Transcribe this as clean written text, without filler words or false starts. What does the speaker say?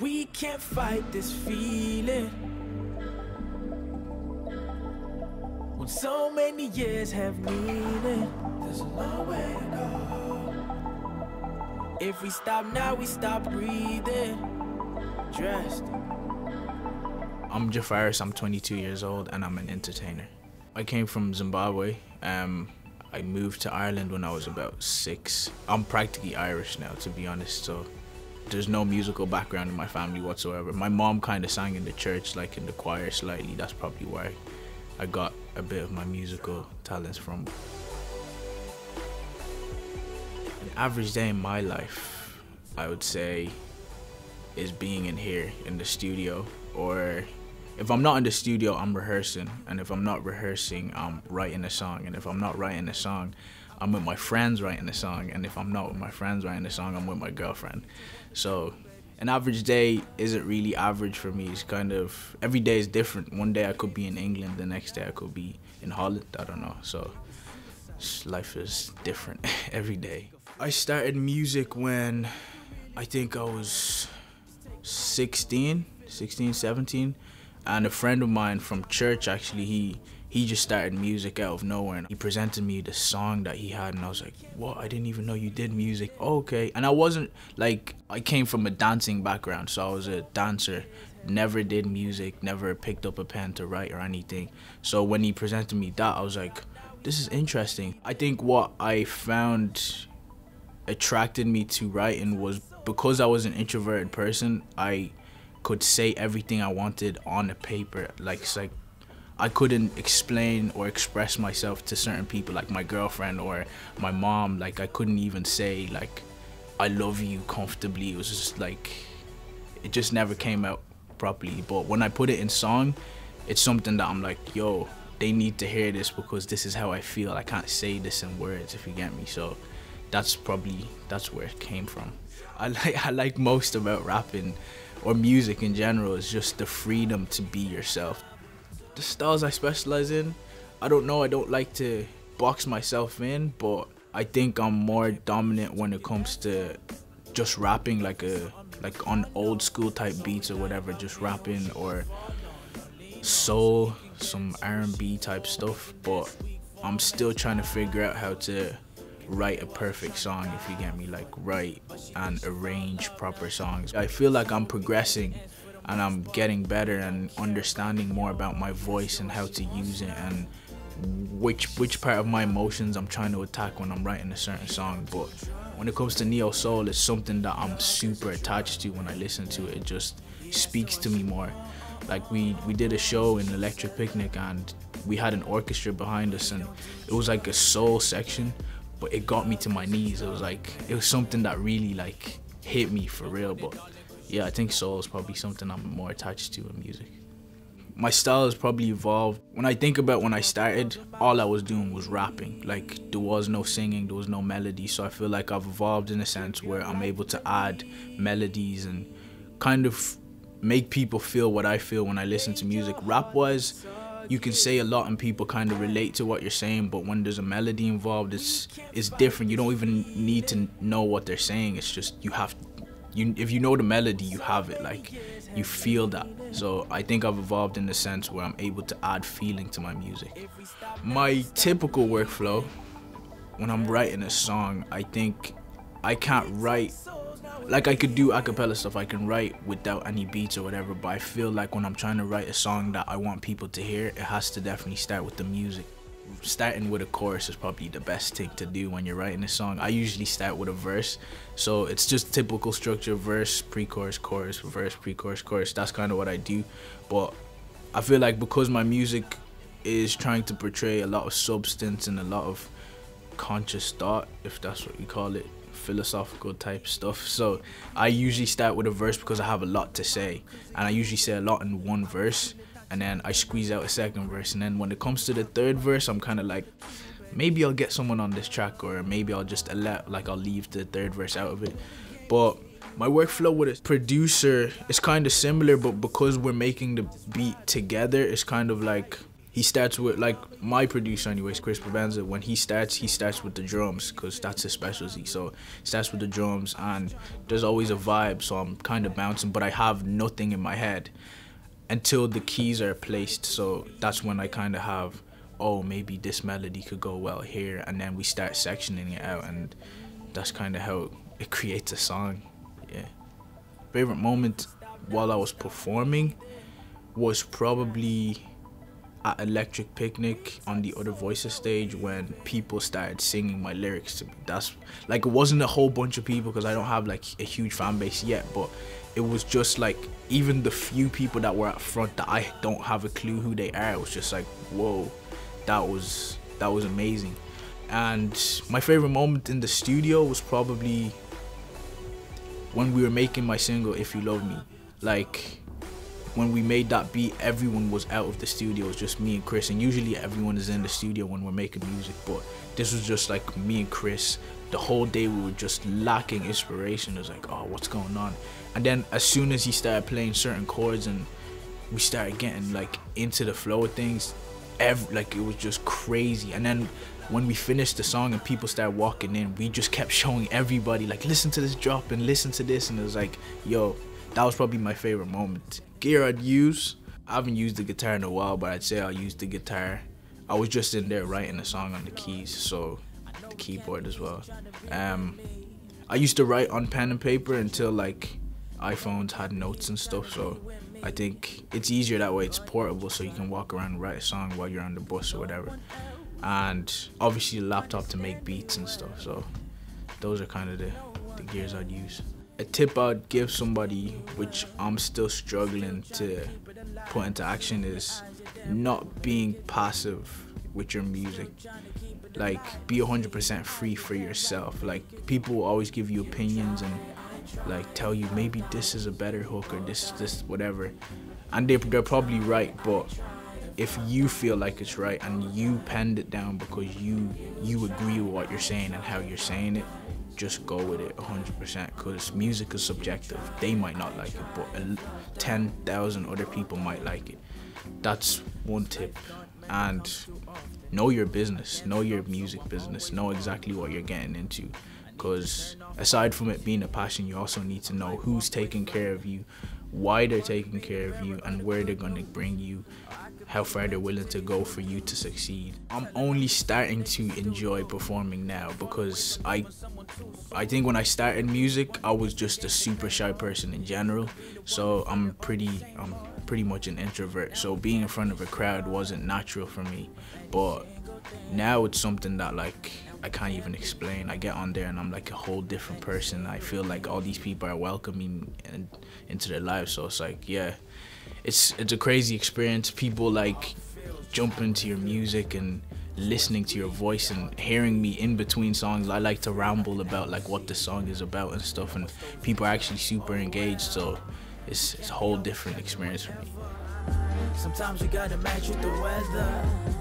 We can't fight this feeling. When so many years have meaning, there's a long way to go. If we stop now, we stop breathing. Dressed. I'm Jafaris, I'm 22 years old and I'm an entertainer. I came from Zimbabwe. I moved to Ireland when I was about 6. I'm practically Irish now, to be honest, so there's no musical background in my family whatsoever. My mom kind of sang in the church, like in the choir slightly. That's probably where I got a bit of my musical talents from. An average day in my life, I would say, is being in here, in the studio, or if I'm not in the studio, I'm rehearsing, and if I'm not rehearsing, I'm writing a song, and if I'm not writing a song, I'm with my friends writing a song, and if I'm not with my friends writing a song, I'm with my girlfriend. So an average day isn't really average for me. It's kind of, every day is different. One day I could be in England, the next day I could be in Holland, I don't know. So life is different every day. I started music when I think I was 16, 17. And a friend of mine from church, actually, he just started music out of nowhere. And he presented me the song that he had, and I was like, what? I didn't even know you did music. Oh, okay. And I wasn't, like, I came from a dancing background, so I was a dancer. Never did music, never picked up a pen to write or anything. So when he presented me that, I was like, this is interesting. I think what I found attracted me to writing was because I was an introverted person, I could say everything I wanted on a paper. Like, it's like I couldn't explain or express myself to certain people, like my girlfriend or my mom. Like, I couldn't even say, like, I love you comfortably. It was just like, it just never came out properly. But when I put it in song, it's something that I'm like, yo, they need to hear this because this is how I feel. I can't say this in words, if you get me. So that's where it came from. I like most about rapping, or music in general, is just the freedom to be yourself. The styles I specialize in, I don't know, I don't like to box myself in, but I think I'm more dominant when it comes to just rapping, like on old school type beats or whatever, just rapping, or soul, some R&B type stuff, but I'm still trying to figure out how to write a perfect song, if you get me, like write and arrange proper songs. I feel like I'm progressing and I'm getting better and understanding more about my voice and how to use it and which part of my emotions I'm trying to attack when I'm writing a certain song. But when it comes to Neo Soul, it's something that I'm super attached to. When I listen to it, it just speaks to me more. Like we did a show in Electric Picnic and we had an orchestra behind us and it was like a soul section, but it got me to my knees. It was like, it was something that really like hit me for real. But yeah, I think soul is probably something I'm more attached to in music. My style has probably evolved. When I think about when I started, all I was doing was rapping. Like, there was no singing, there was no melody. So I feel like I've evolved in a sense where I'm able to add melodies and kind of make people feel what I feel when I listen to music. Rap-wise, you can say a lot and people kind of relate to what you're saying, but when there's a melody involved, it's different. You don't even need to know what they're saying. It's just, you have, if you know the melody, you have it, like, you feel that. So I think I've evolved in the sense where I'm able to add feeling to my music. My typical workflow, when I'm writing a song, I think I can't write, like, I could do acapella stuff, I can write without any beats or whatever, but I feel like when I'm trying to write a song that I want people to hear, it has to definitely start with the music. Starting with a chorus is probably the best thing to do when you're writing a song. I usually start with a verse, so it's just typical structure: verse, pre-chorus, chorus, verse, pre-chorus, chorus. That's kind of what I do, but I feel like because my music is trying to portray a lot of substance and a lot of conscious thought, if that's what you call it, philosophical type stuff. So I usually start with a verse because I have a lot to say, and I usually say a lot in one verse, and then I squeeze out a second verse, and then when it comes to the third verse, I'm kind of like, maybe I'll get someone on this track, or maybe I'll just I'll leave the third verse out of it. But my workflow with a producer is kind of similar, but because we're making the beat together, it's kind of like He starts with, like, my producer anyways, Chris Provenza, when he starts with the drums, because that's his specialty. So he starts with the drums, and there's always a vibe, so I'm kind of bouncing, but I have nothing in my head until the keys are placed. So that's when I kind of have, oh, maybe this melody could go well here, and then we start sectioning it out, and that's kind of how it creates a song, yeah. Favorite moment while I was performing was probably at Electric Picnic on the Other Voices stage when people started singing my lyrics to me. That's like, it wasn't a whole bunch of people because I don't have like a huge fan base yet, but it was just like even the few people that were at front that I don't have a clue who they are, it was just like, whoa, that was amazing. And my favorite moment in the studio was probably when we were making my single If You Love Me. Like, when we made that beat, everyone was out of the studio. It was just me and Chris, and usually everyone is in the studio when we're making music, but this was just like me and Chris. The whole day we were just lacking inspiration. It was like, oh, what's going on? And then as soon as he started playing certain chords and we started getting like into the flow of things, like it was just crazy. And then when we finished the song and people started walking in, we just kept showing everybody, like, listen to this drop and listen to this. And it was like, yo, that was probably my favorite moment. Gear I'd use, I haven't used the guitar in a while, but I'd say I'll use the guitar. I was just in there writing a song on the keys, so the keyboard as well. I used to write on pen and paper until like iPhones had notes and stuff, so I think it's easier that way. It's portable, so you can walk around and write a song while you're on the bus or whatever. And obviously a laptop to make beats and stuff, so those are kind of the gears I'd use. A tip I'd give somebody, which I'm still struggling to put into action, is not being passive with your music. Like, be 100% free for yourself. Like, people will always give you opinions and like tell you maybe this is a better hook or this whatever, and they're probably right, but if you feel like it's right and you penned it down because you agree with what you're saying and how you're saying it, just go with it 100%, because music is subjective. They might not like it, but 10,000 other people might like it. That's one tip. And know your business, know your music business, know exactly what you're getting into, because aside from it being a passion, you also need to know who's taking care of you, why they're taking care of you, and where they're going to bring you, how far they're willing to go for you to succeed. I'm only starting to enjoy performing now, because I think when I started music, I was just a super shy person in general, so I'm pretty much an introvert, so being in front of a crowd wasn't natural for me. But now it's something that, like, I can't even explain. I get on there and I'm like a whole different person. I feel like all these people are welcoming into their lives. So it's like, yeah, it's a crazy experience. People like jump into your music and listening to your voice and hearing me in between songs. I like to ramble about like what the song is about and stuff, and people are actually super engaged. So it's a whole different experience for me. Sometimes you gotta match with the weather.